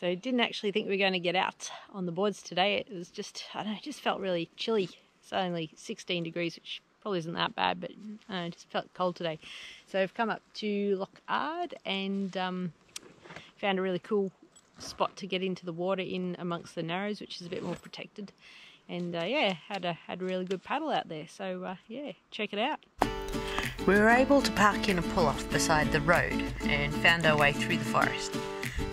So didn't actually think we were going to get out on the boards today. It was just, I don't know, it just felt really chilly. It's only 16 degrees, which probably isn't that bad, but it just felt cold today. So I've come up to Loch Ard and found a really cool spot to get into the water in amongst the Narrows, which is a bit more protected. And yeah, had a really good paddle out there. So yeah, check it out. We were able to park in a pull-off beside the road and found our way through the forest.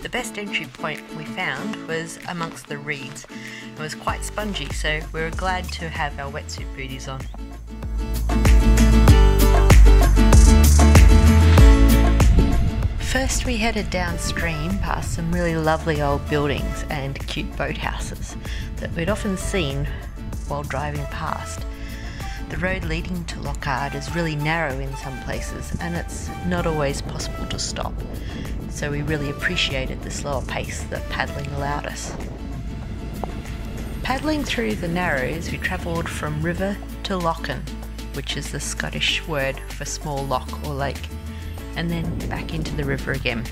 The best entry point we found was amongst the reeds. It was quite spongy, so we were glad to have our wetsuit booties on. First we headed downstream past some really lovely old buildings and cute boathouses that we'd often seen while driving past. The road leading to Loch Ard is really narrow in some places and it's not always possible to stop, so we really appreciated the slower pace that paddling allowed us. Paddling through the Narrows we travelled from river to Lochan, which is the Scottish word for small loch or lake, and then back into the river again.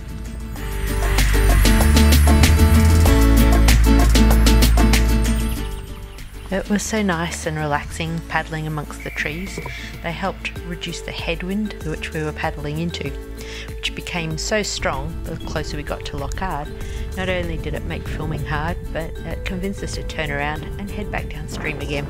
It was so nice and relaxing paddling amongst the trees. They helped reduce the headwind which we were paddling into, which became so strong the closer we got to Loch Ard. Not only did it make filming hard, but it convinced us to turn around and head back downstream again.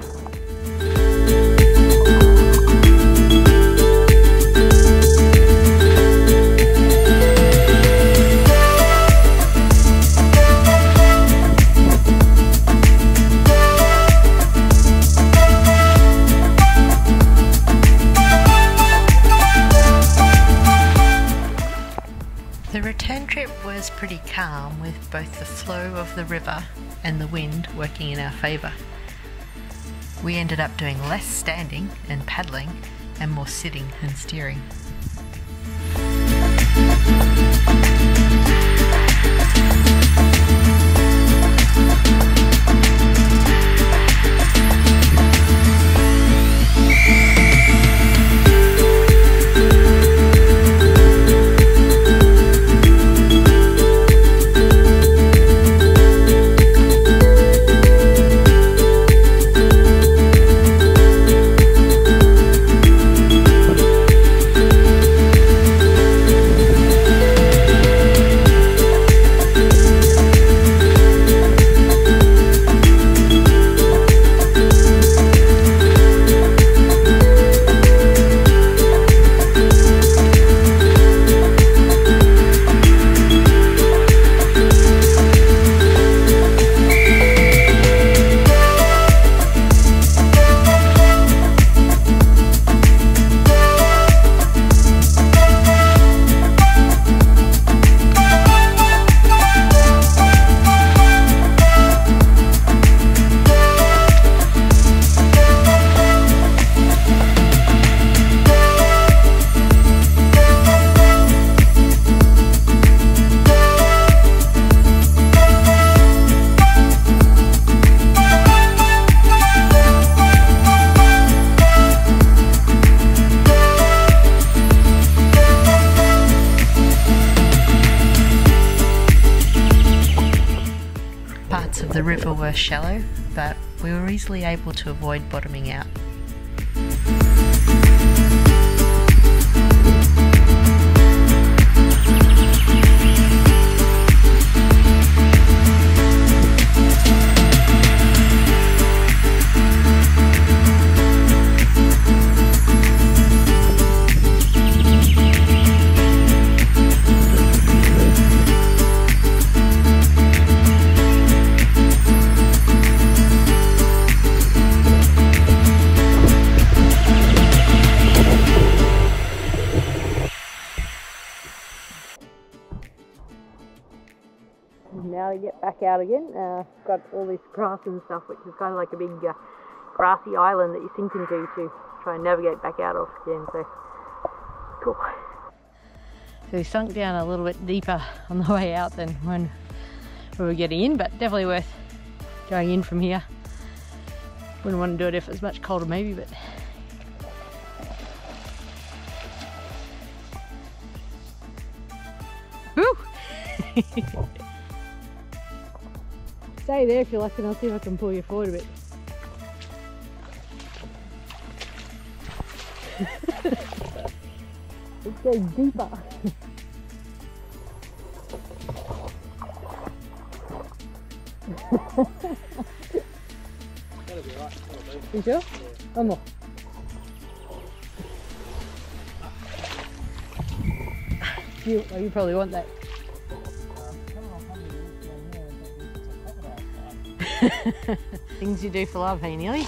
The return trip was pretty calm, with both the flow of the river and the wind working in our favour. We ended up doing less standing and paddling and more sitting and steering. Parts of the river were shallow, but we were easily able to avoid bottoming out. Now we get back out again. Got all this grass and stuff, which is kind of like a big grassy island that you sink into to try and navigate back out of again. So cool. So we sunk down a little bit deeper on the way out than when we were getting in, but definitely worth going in from here. Wouldn't want to do it if it was much colder, maybe, but. Woo! Stay there if you like and I'll see if I can pull you forward a bit. It's going deeper. That'll be right. You sure? Yeah. One more. You probably want that. Things you do for love, hey, Neely?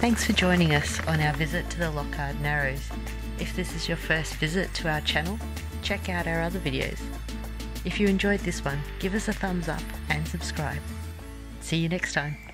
Thanks for joining us on our visit to the Loch Ard Narrows. If this is your first visit to our channel, check out our other videos. If you enjoyed this one, give us a thumbs up and subscribe. See you next time.